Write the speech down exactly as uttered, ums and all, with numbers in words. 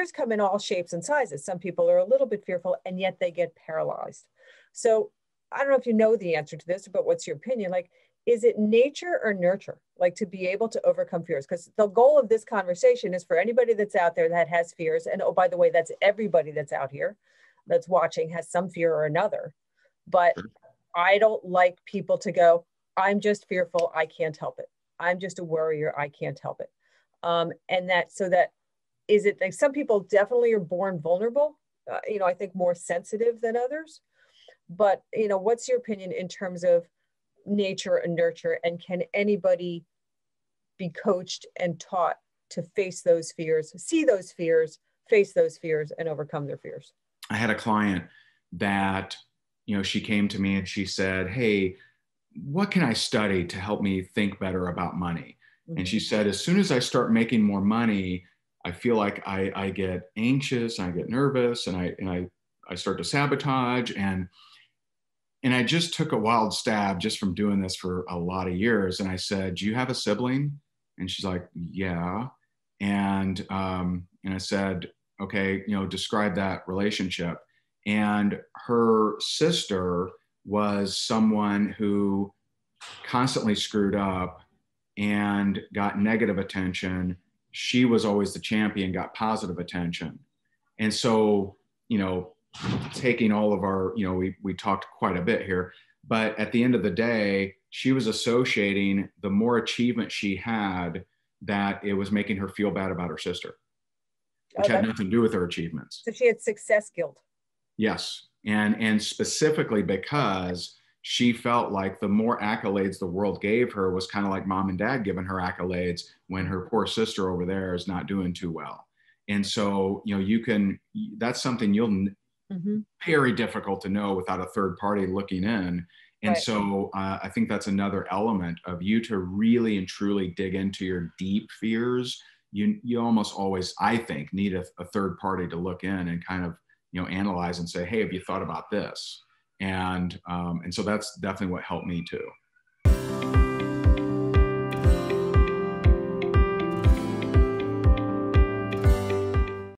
Fears come in all shapes and sizes. Some people are a little bit fearful and yet they get paralyzed. So I don't know if you know the answer to this, but what's your opinion? Like, is it nature or nurture? Like, to be able to overcome fears? Because the goal of this conversation is for anybody that's out there that has fears. And oh, by the way, that's everybody that's out here that's watching has some fear or another. But I don't like people to go, I'm just fearful, I can't help it. I'm just a worrier, I can't help it. Um, and that, so that, is it like some people definitely are born vulnerable, uh, you know, I think more sensitive than others. But, you know, what's your opinion in terms of nature and nurture, and can anybody be coached and taught to face those fears, see those fears, face those fears, and overcome their fears? I had a client that, you know, she came to me and she said, hey, what can I study to help me think better about money? Mm-hmm. And she said, as soon as I start making more money, I feel like I, I get anxious, and I get nervous, and I and I, I start to sabotage. And, and I just took a wild stab just from doing this for a lot of years. And I said, do you have a sibling? And she's like, yeah. And, um, and I said, okay, you know, describe that relationship. And her sister was someone who constantly screwed up and got negative attention. She was always the champion, got positive attention. And so, you know, taking all of our, you know, we, we talked quite a bit here, but at the end of the day, she was associating the more achievement she had, that it was making her feel bad about her sister, which oh, had nothing to do with her achievements. So she had success guilt. Yes. And, and specifically because she felt like the more accolades the world gave her was kind of like mom and dad giving her accolades when her poor sister over there is not doing too well. And so, you know, you can, that's something you'll, mm-hmm. very difficult to know without a third party looking in. And right. so uh, I think that's another element of you to really and truly dig into your deep fears. You, you almost always, I think, need a, a third party to look in and kind of, you know, analyze and say, hey, have you thought about this? And um, and so that's definitely what helped me too.